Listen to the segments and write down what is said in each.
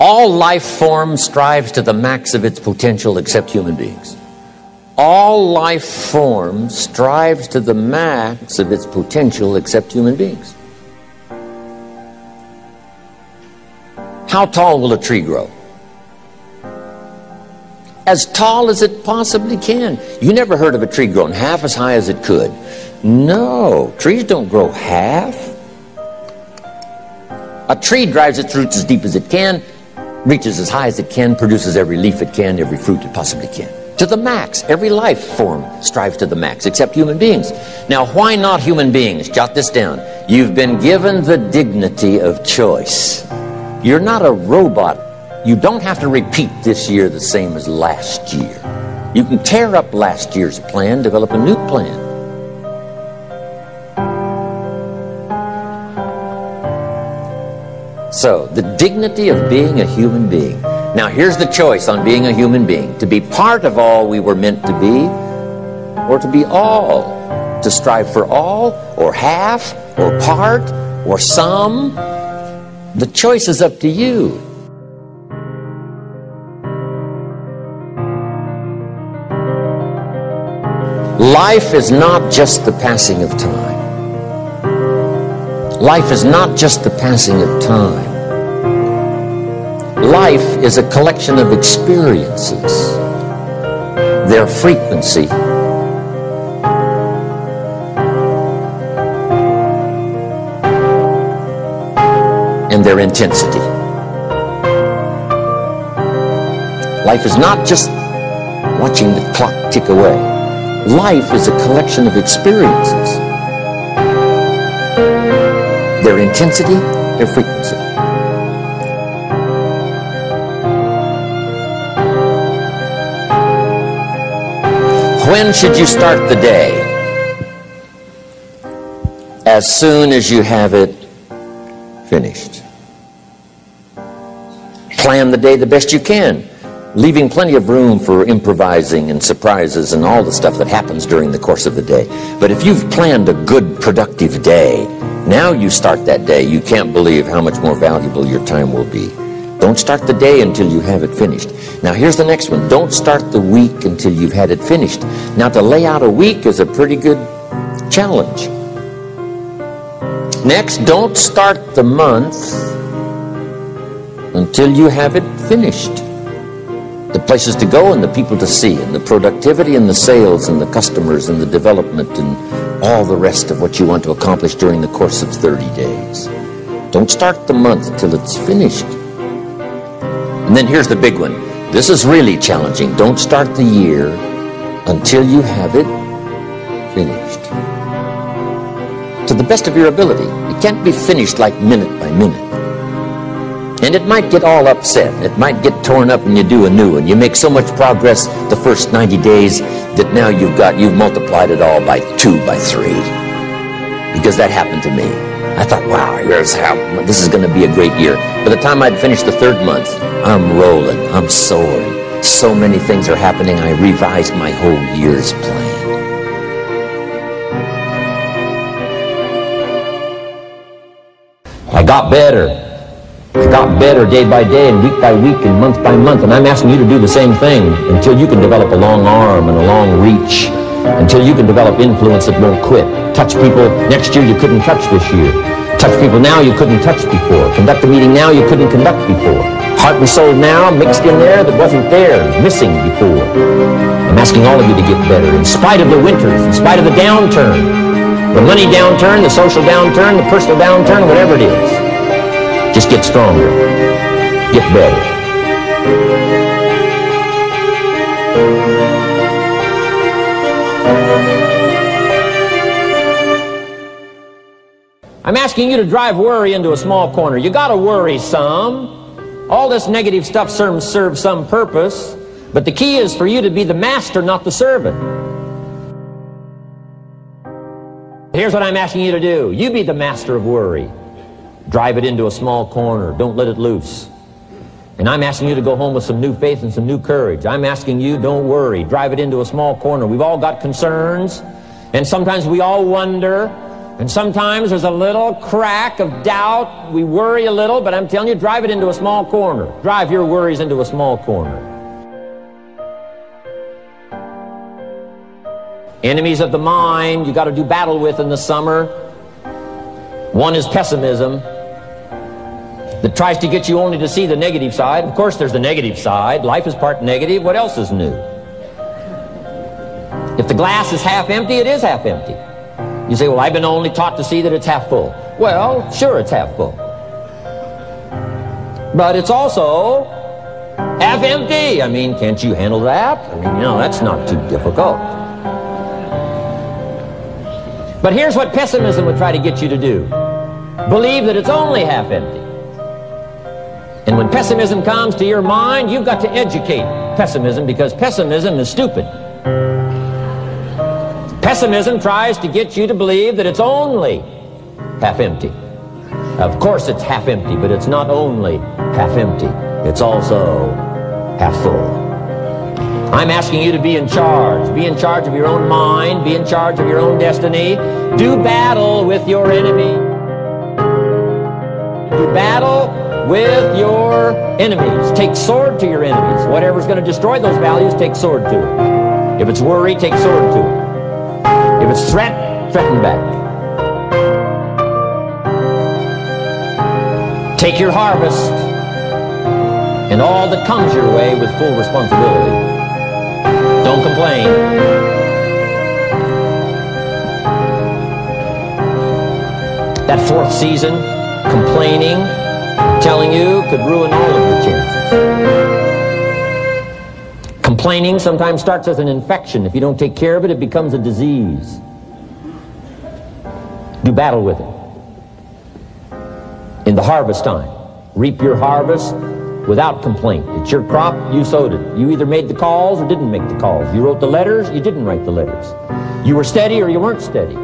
All life form strives to the max of its potential except human beings. All life form strives to the max of its potential except human beings. How tall will a tree grow? As tall as it possibly can. You never heard of a tree growing half as high as it could. No, trees don't grow half. A tree drives its roots as deep as it can, reaches as high as it can, produces every leaf it can, every fruit it possibly can. To the max. Every life form strives to the max, except human beings. Now, why not human beings? Jot this down. You've been given the dignity of choice. You're not a robot. You don't have to repeat this year the same as last year. You can tear up last year's plan, develop a new plan. So, the dignity of being a human being. Now here's the choice on being a human being. To be part of all we were meant to be, or to be all. To strive for all, or half, or part, or some. The choice is up to you. Life is not just the passing of time. Life is not just the passing of time. Life is a collection of experiences, their frequency, and their intensity. Life is not just watching the clock tick away. Life is a collection of experiences, their intensity, their frequency. When should you start the day? As soon as you have it finished. Plan the day the best you can, leaving plenty of room for improvising and surprises and all the stuff that happens during the course of the day. But if you've planned a good, productive day, now you start that day, you can't believe how much more valuable your time will be. Don't start the day until you have it finished. Now here's the next one. Don't start the week until you've had it finished. Now to lay out a week is a pretty good challenge. Next, don't start the month until you have it finished. The places to go and the people to see and the productivity and the sales and the customers and the development and all the rest of what you want to accomplish during the course of 30 days. Don't start the month till it's finished. And then here's the big one. This is really challenging. Don't start the year until you have it finished. To the best of your ability. It can't be finished like minute by minute. And it might get all upset. It might get torn up and you do a new one. You make so much progress the first 90 days that now you've multiplied it all by 2, by 3. Because that happened to me. I thought, wow, this is going to be a great year. By the time I'd finished the third month, I'm rolling, I'm soaring. So many things are happening, I revised my whole year's plan. I got better. I got better day by day and week by week and month by month. And I'm asking you to do the same thing until you can develop a long arm and a long reach. Until you can develop influence that won't quit. Touch people next year you couldn't touch this year. Touch people now you couldn't touch before. Conduct a meeting now you couldn't conduct before. Heart and soul now mixed in there that wasn't there, missing before. I'm asking all of you to get better in spite of the winters, in spite of the downturn. The money downturn, the social downturn, the personal downturn, whatever it is. Just get stronger. Get better. I'm asking you to drive worry into a small corner. You gotta worry some. All this negative stuff serves some purpose, but the key is for you to be the master, not the servant. Here's what I'm asking you to do. You be the master of worry. Drive it into a small corner. Don't let it loose. And I'm asking you to go home with some new faith and some new courage. I'm asking you, don't worry. Drive it into a small corner. We've all got concerns, and sometimes we all wonder. And sometimes there's a little crack of doubt. We worry a little, but I'm telling you, drive it into a small corner. Drive your worries into a small corner. Enemies of the mind you got to do battle with in the summer. One is pessimism, that tries to get you only to see the negative side. Of course there's the negative side. Life is part negative. What else is new? If the glass is half empty, it is half empty. You say, well, I've been only taught to see that it's half full. Well, sure, it's half full. But it's also half empty. I mean, can't you handle that? I mean, you know, that's not too difficult. But here's what pessimism would try to get you to do. Believe that it's only half empty. And when pessimism comes to your mind, you've got to educate pessimism, because pessimism is stupid. Pessimism tries to get you to believe that it's only half empty. Of course it's half empty, but it's not only half empty. It's also half full. I'm asking you to be in charge. Be in charge of your own mind. Be in charge of your own destiny. Do battle with your enemy. Do battle with your enemies. Take sword to your enemies. Whatever's going to destroy those values, take sword to it. If it's worry, take sword to it. If it's threat, threaten back. Take your harvest and all that comes your way with full responsibility. Don't complain. That fourth season, complaining, I'm telling you, could ruin all of your chances. Complaining sometimes starts as an infection. If you don't take care of it, it becomes a disease. Do battle with it. In the harvest time, reap your harvest without complaint. It's your crop, you sowed it. You either made the calls or didn't make the calls. You wrote the letters, you didn't write the letters. You were steady or you weren't steady.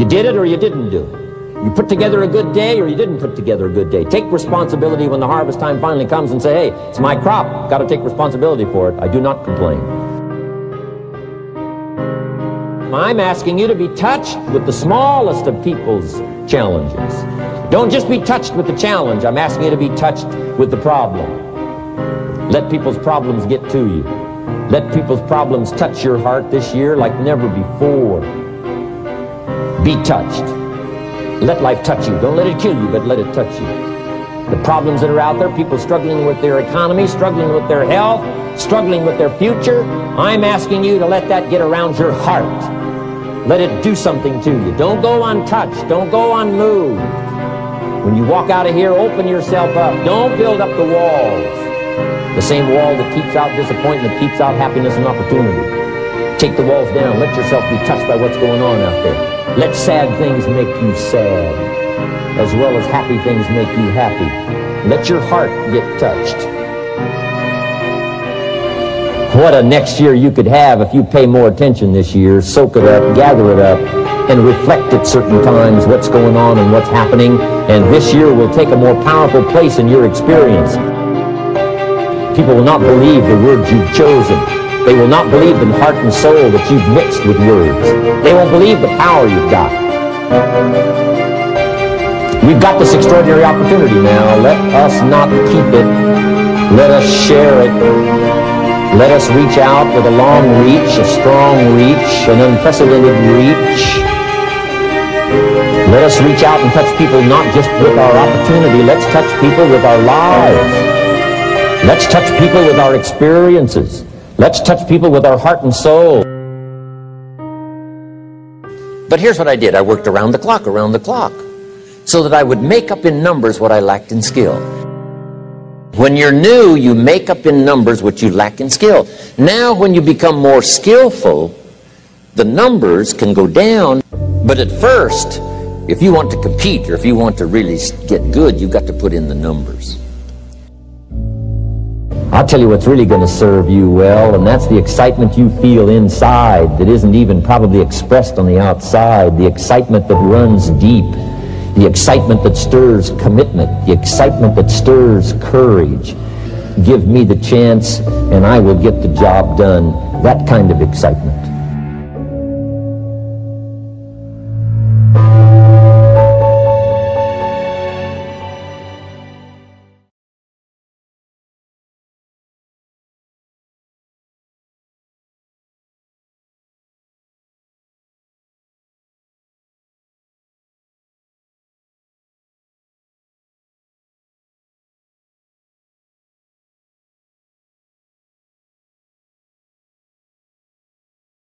You did it or you didn't do it. You put together a good day or you didn't put together a good day. Take responsibility when the harvest time finally comes and say, hey, it's my crop, got to take responsibility for it. I do not complain. I'm asking you to be touched with the smallest of people's challenges. Don't just be touched with the challenge. I'm asking you to be touched with the problem. Let people's problems get to you. Let people's problems touch your heart this year like never before. Be touched. Let life touch you. Don't let it kill you, but let it touch you. The problems that are out there, people struggling with their economy, struggling with their health, struggling with their future. I'm asking you to let that get around your heart. Let it do something to you. Don't go untouched. Don't go unmoved. When you walk out of here, open yourself up. Don't build up the walls. The same wall that keeps out disappointment, keeps out happiness and opportunity. Take the walls down. Let yourself be touched by what's going on out there. Let sad things make you sad, as well as happy things make you happy. Let your heart get touched. What a next year you could have if you pay more attention this year. Soak it up, gather it up, and reflect at certain times what's going on and what's happening. And this year will take a more powerful place in your experience. People will not believe the words you've chosen. They will not believe in heart and soul that you've mixed with words. They won't believe the power you've got. We've got this extraordinary opportunity now. Let us not keep it. Let us share it. Let us reach out with a long reach, a strong reach, an unprecedented reach. Let us reach out and touch people not just with our opportunity. Let's touch people with our lives. Let's touch people with our experiences. Let's touch people with our heart and soul. But here's what I did. I worked around the clock, so that I would make up in numbers what I lacked in skill. When you're new, you make up in numbers what you lack in skill. Now, when you become more skillful, the numbers can go down. But at first, if you want to compete or if you want to really get good, you've got to put in the numbers. I'll tell you what's really going to serve you well, and that's the excitement you feel inside that isn't even probably expressed on the outside, the excitement that runs deep. The excitement that stirs commitment, the excitement that stirs courage. Give me the chance and I will get the job done. That kind of excitement.